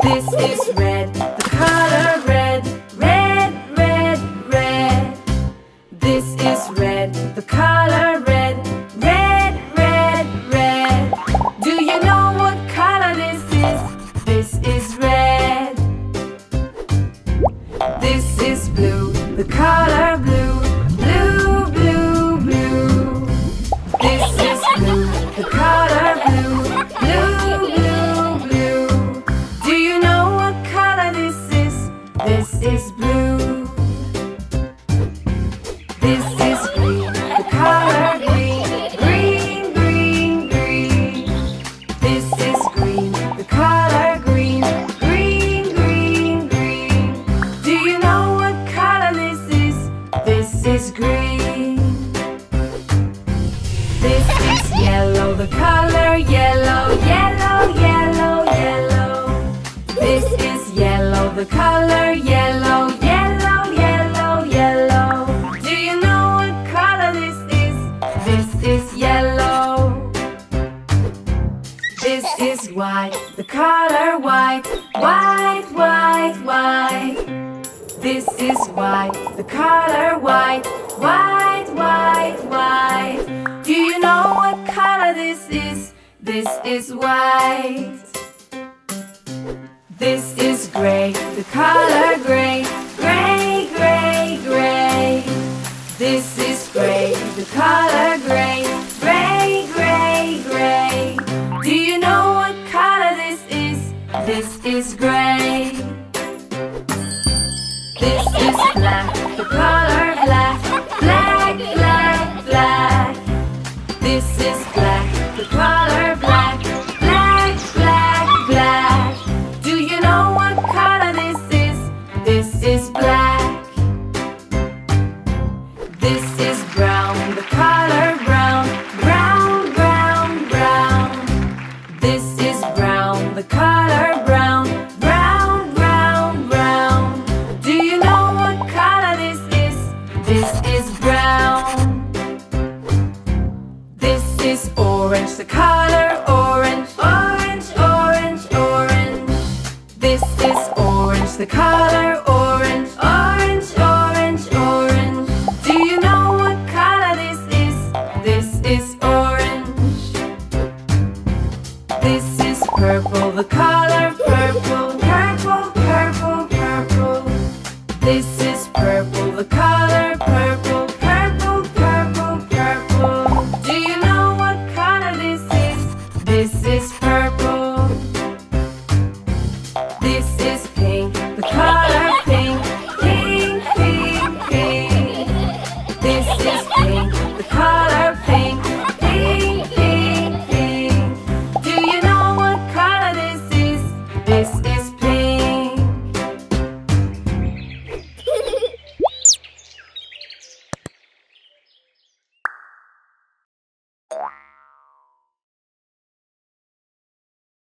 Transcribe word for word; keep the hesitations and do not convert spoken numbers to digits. This is red, the color red, red, red, red. This is red, the color red, red, red, red. Do you know what color this is? This is red. This is blue, the color blue, blue, blue, blue. This is blue, the color blue, blue, blue. This is blue. This is green, the color green, green, green, green. This is green, the color green, green, green, green. Do you know what color this is? This is green. This is yellow, the color yellow, yellow, yellow, yellow. This is yellow, the color yellow, yellow, yellow, yellow. Do you know what color this is? This is yellow. This is white, the color white, white, white, white. This is white, the color white, white, white, white. Do you know what color this is? This is white. This is gray, the color gray, gray, gray, gray. This is gray, the color gray, gray, gray, gray. Do you know what color this is? This is gray. This is black, the color black, black, black, black. This is black, the color black, black, black, black. This is black. This is brown, the color brown, brown, brown, brown. This is brown, the color brown, brown, brown, brown. Do you know what color this is? This is brown. This is orange, the color orange, orange, orange, orange. This is orange, the color orange, orange, orange, orange. Do you know what color this is? This is orange.